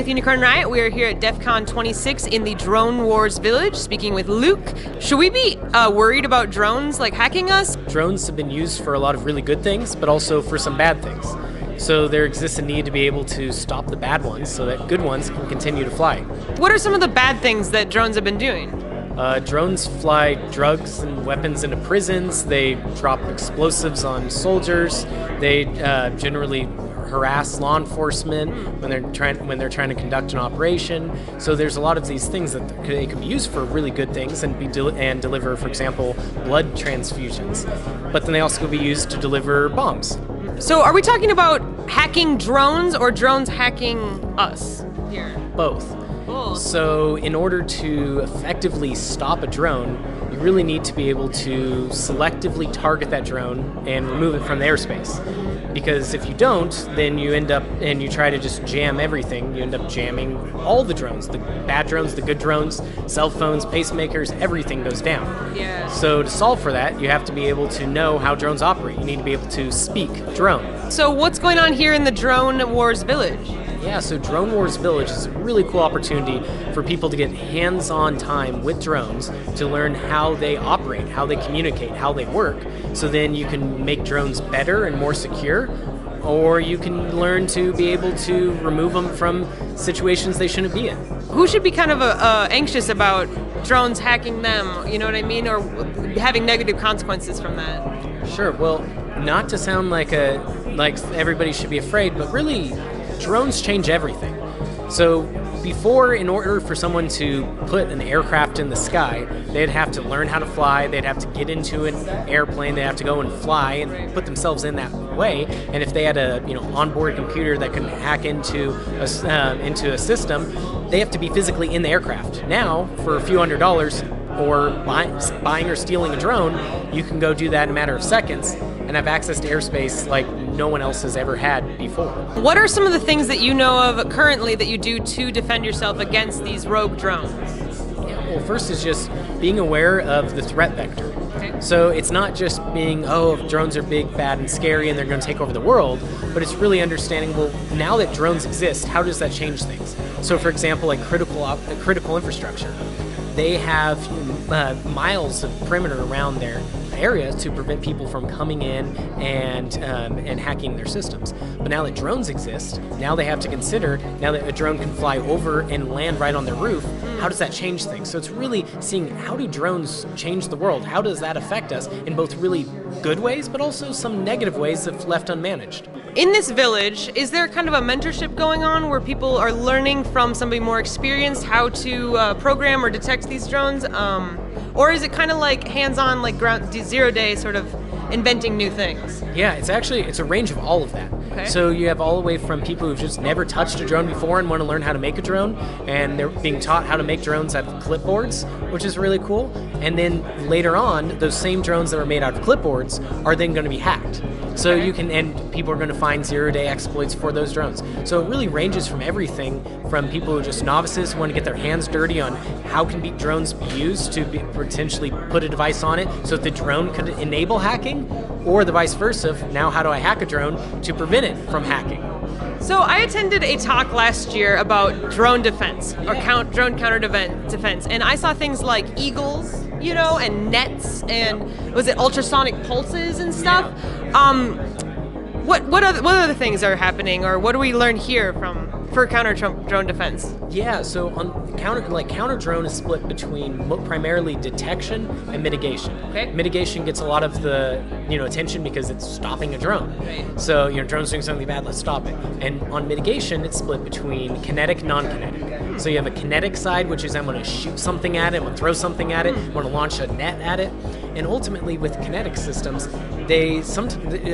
with Unicorn Riot. We are here at DEF CON 26 in the Drone Wars Village, speaking with Luke. Should we be worried about drones, like, hacking us? Drones have been used for a lot of really good things, but also for some bad things. So there exists a need to be able to stop the bad ones so that good ones can continue to fly. What are some of the bad things that drones have been doing? Drones fly drugs and weapons into prisons, they drop explosives on soldiers, they generally harass law enforcement when they're trying to conduct an operation. So there's a lot of these things that they could be used for really good things and deliver, for example, blood transfusions. But then they also could be used to deliver bombs. So are we talking about hacking drones or drones hacking us here? Both. Cool. So in order to effectively stop a drone, you really need to be able to selectively target that drone and remove it from the airspace. Because if you don't, then you end up, and you try to just jam everything, you end up jamming all the drones, the bad drones, the good drones, cell phones, pacemakers, everything goes down. Yeah. So to solve for that, you have to be able to know how drones operate. You need to be able to speak drone. So what's going on here in the Drone Wars Village? Yeah, so Drone Wars Village is a really cool opportunity for people to get hands-on time with drones to learn how they operate, how they communicate, how they work, so then you can make drones better and more secure, or you can learn to be able to remove them from situations they shouldn't be in. Who should be kind of anxious about drones hacking them, you know what I mean, or having negative consequences from that? Sure, well, not to sound like everybody should be afraid, but really, drones change everything. So before, in order for someone to put an aircraft in the sky, they'd have to learn how to fly, they'd have to get into an airplane, they'd have to go and fly and put themselves in that way. And if they had a onboard computer that could hack into a system, they have to be physically in the aircraft. Now, for a few $100s or buying or stealing a drone, you can go do that in a matter of seconds and have access to airspace like no one else has ever had before. What are some of the things that you know of currently that you do to defend yourself against these rogue drones? Yeah, well, first is just being aware of the threat vector. Okay. So it's not just being, oh, drones are big, bad, and scary and they're going to take over the world, but it's really understanding, well, now that drones exist, how does that change things? So for example, like critical infrastructure. They have miles of perimeter around their area to prevent people from coming in and hacking their systems. But now that drones exist, now they have to consider, now that a drone can fly over and land right on their roof, how does that change things? So it's really seeing, how do drones change the world? How does that affect us in both really good ways, but also some negative ways if left unmanaged? In this village, is there kind of a mentorship going on where people are learning from somebody more experienced how to program or detect these drones? Or is it kind of like hands-on, like ground zero-day sort of inventing new things? Yeah, it's a range of all of that. Okay. So you have all the way from people who've just never touched a drone before and want to learn how to make a drone, and they're being taught how to make drones out of clipboards, which is really cool. And then later on, those same drones that were made out of clipboards are then going to be hacked. So okay. You can, and people are going to find zero-day exploits for those drones. So it really ranges from everything from people who are just novices who want to get their hands dirty on how can drones be used to potentially put a device on it so that the drone could enable hacking, or the vice versa, now how do I hack a drone to prevent it from hacking? So I attended a talk last year about drone defense, or drone counter defense, and I saw things like eagles, and nets, and was it ultrasonic pulses and stuff? Yeah. What other things are happening, or what do we learn here for counter-drone defense? Yeah, so on counter-drone is split between primarily detection and mitigation. Okay. Mitigation gets a lot of the attention because it's stopping a drone. Right. So drone's doing something bad, let's stop it. And on mitigation, it's split between kinetic, non-kinetic. Okay. So you have a kinetic side, which is I'm going to shoot something at it, I'm going to throw something at it, I'm going to launch a net at it. And ultimately, with kinetic systems, they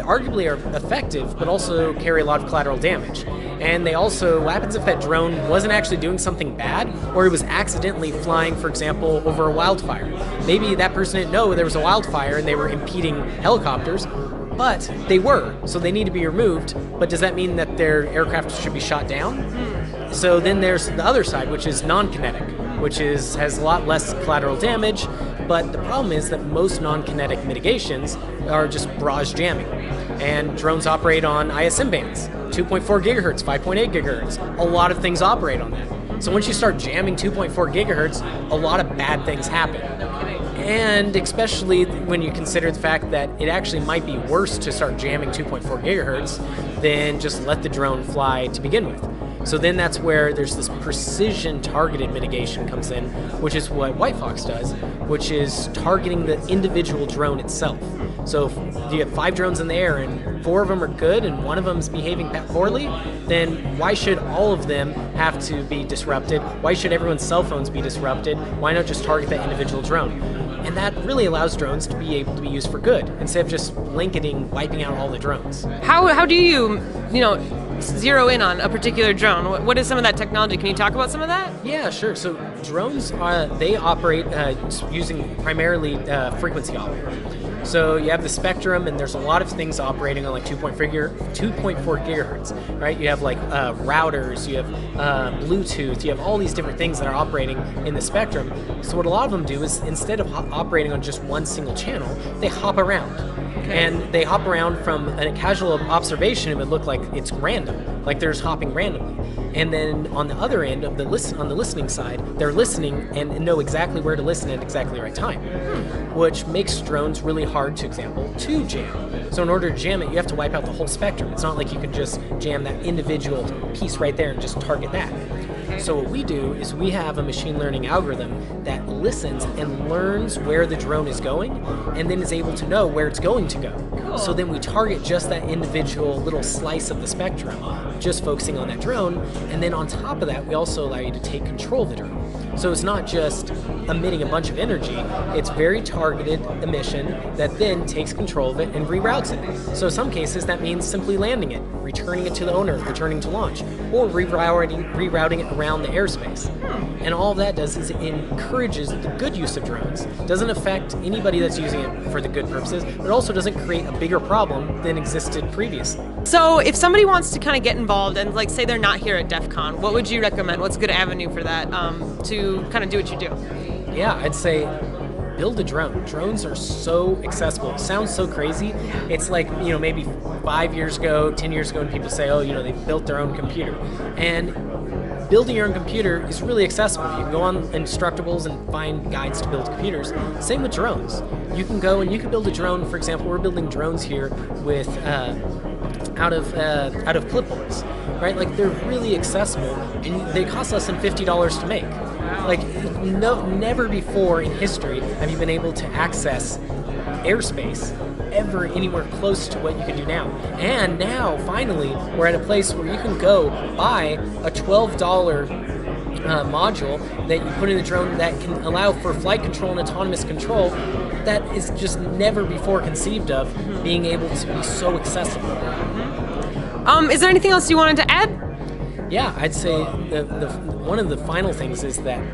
arguably are effective, but also carry a lot of collateral damage. And they also, what happens if that drone wasn't actually doing something bad, or it was accidentally flying, for example, over a wildfire? Maybe that person didn't know there was a wildfire and they were impeding helicopters, but they were, so they need to be removed. But does that mean that their aircraft should be shot down? So then there's the other side, which is non-kinetic, which has a lot less collateral damage, but the problem is that most non-kinetic mitigations are just barrage jamming, and drones operate on ISM bands 2.4 gigahertz, 5.8 gigahertz. A lot of things operate on that. So once you start jamming 2.4 gigahertz, a lot of bad things happen. And especially when you consider the fact that it actually might be worse to start jamming 2.4 gigahertz than just let the drone fly to begin with. So then that's where there's this precision targeted mitigation comes in, which is what White Fox does, which is targeting the individual drone itself. So if you have 5 drones in the air and 4 of them are good and 1 of them is behaving poorly, then why should all of them have to be disrupted? Why should everyone's cell phones be disrupted? Why not just target that individual drone? And that really allows drones to be able to be used for good instead of just blanketing, wiping out all the drones. How do you, zero in on a particular drone? What is some of that technology? Can you talk about some of that? Yeah, sure. So drones, they operate using primarily frequency operator. So you have the spectrum, and there's a lot of things operating on like 2.4 gigahertz, right? You have like routers, you have Bluetooth, you have all these different things that are operating in the spectrum. So what a lot of them do is instead of operating on just one single channel, they hop around. And they hop around from a casual observation, it would look like it's random, like they're just hopping randomly. And then on the other end, of the on the listening side, they're listening and know exactly where to listen at exactly the right time, which makes drones really hard, for example, to jam. So in order to jam it, you have to wipe out the whole spectrum. It's not like you can just jam that individual piece right there and just target that. So what we do is we have a machine learning algorithm that listens and learns where the drone is going and then is able to know where it's going to go. Cool. So then we target just that individual little slice of the spectrum, just focusing on that drone. And then on top of that, we also allow you to take control of the drone. So it's not just emitting a bunch of energy, it's very targeted emission that then takes control of it and reroutes it. So in some cases that means simply landing it, returning it to the owner, returning to launch, or rerouting it around the airspace. And all that does is it encourages the good use of drones. It doesn't affect anybody that's using it for the good purposes, but it also doesn't create a bigger problem than existed previously. So if somebody wants to kind of get involved and like say they're not here at DEF CON, what would you recommend? What's a good avenue for that to kind of do what you do? Yeah, I'd say build a drone. Drones are so accessible. It sounds so crazy. It's like, maybe 5 years ago, 10 years ago, and people say, oh, they built their own computer. And building your own computer is really accessible. You can go on Instructables and find guides to build computers. Same with drones. You can go and you can build a drone. For example, we're building drones here with out of clipboards, right? Like they're really accessible, and they cost less than $50 to make. Like never before in history have you been able to access airspace ever anywhere close to what you can do now. And now, finally, we're at a place where you can go buy a $12 module that you put in the drone that can allow for flight control and autonomous control that is just never before conceived of being able to be so accessible. Is there anything else you wanted to add? Yeah, I'd say one of the final things is that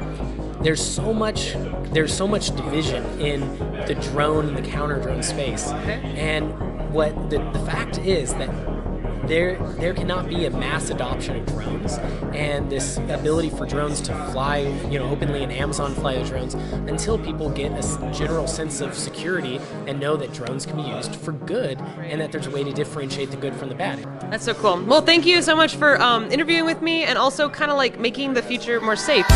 there's so much division in the drone and the counter drone space. And what the fact is that there cannot be a mass adoption of drones and this ability for drones to fly, openly, and Amazon fly the drones until people get a general sense of security and know that drones can be used for good and that there's a way to differentiate the good from the bad. That's so cool. Well, thank you so much for interviewing with me and also kind of like making the future more safe.